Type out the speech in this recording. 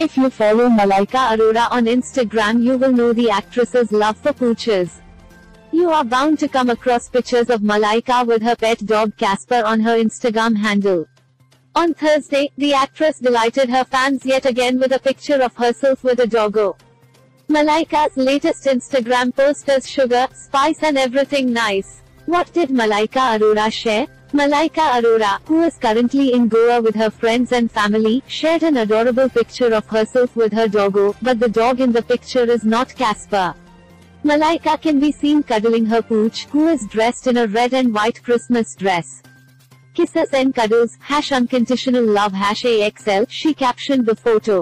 If you follow Malaika Arora on Instagram, you will know the actress's love for pooches. You are bound to come across pictures of Malaika with her pet dog Casper on her Instagram handle. On Thursday, the actress delighted her fans yet again with a picture of herself with a doggo. Malaika's latest Instagram post is sugar, spice and everything nice. What did Malaika Arora share? Malaika Arora, who is currently in Goa with her friends and family, shared an adorable picture of herself with her doggo, but the dog in the picture is not Casper. Malaika can be seen cuddling her pooch, who is dressed in a red and white Christmas dress. Kisses and cuddles, #unconditional love #AXL, she captioned the photo.